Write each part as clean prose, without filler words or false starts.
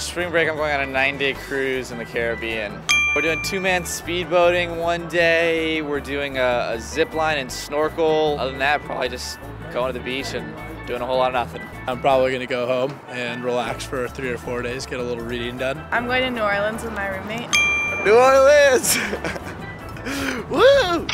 For spring break, I'm going on a 9-day cruise in the Caribbean. We're doing 2-man speedboating one day. We're doing a zip line and snorkel. Other than that, probably just going to the beach and doing a whole lot of nothing. I'm probably going to go home and relax for 3 or 4 days, get a little reading done. I'm going to New Orleans with my roommate. New Orleans! Woo!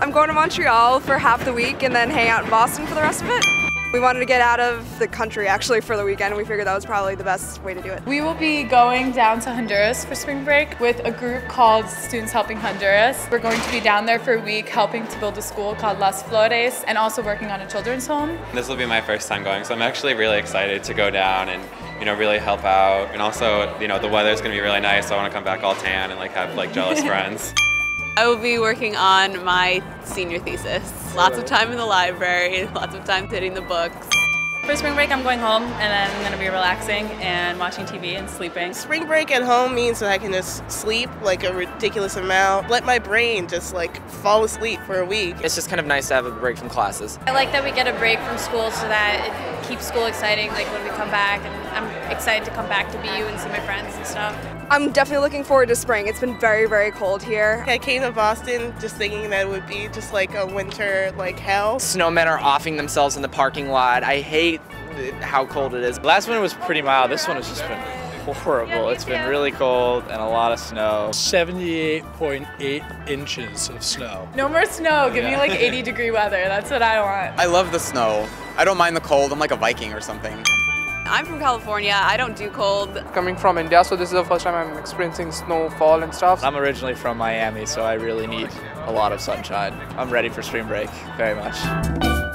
I'm going to Montreal for half the week and then hang out in Boston for the rest of it. We wanted to get out of the country actually for the weekend, and we figured that was probably the best way to do it. We will be going down to Honduras for spring break with a group called Students Helping Honduras. We're going to be down there for a week helping to build a school called Las Flores and also working on a children's home. This will be my first time going, so I'm actually really excited to go down and really help out. And also, the weather's gonna be really nice, so I wanna come back all tan and have jealous friends. I will be working on my senior thesis. Lots of time in the library, lots of time hitting the books. For spring break, I'm going home, and then I'm going to be relaxing and watching TV and sleeping. Spring break at home means that I can just sleep a ridiculous amount. Let my brain just fall asleep for a week. It's just kind of nice to have a break from classes. I like that we get a break from school so that it keeps school exciting, when we come back, and I'm excited to come back to BU and see my friends and stuff. I'm definitely looking forward to spring. It's been very, very cold here. I came to Boston just thinking that it would be just a winter hell. Snowmen are offing themselves in the parking lot. I hate how cold it is. Last winter was pretty mild. This one has just been horrible. It's been really cold and a lot of snow. 78.8 inches of snow. No more snow. Give me 80-degree weather. That's what I want. I love the snow. I don't mind the cold. I'm like a Viking or something. I'm from California, I don't do cold. Coming from India, so this is the first time I'm experiencing snowfall and stuff. I'm originally from Miami, so I really need a lot of sunshine. I'm ready for spring break, very much.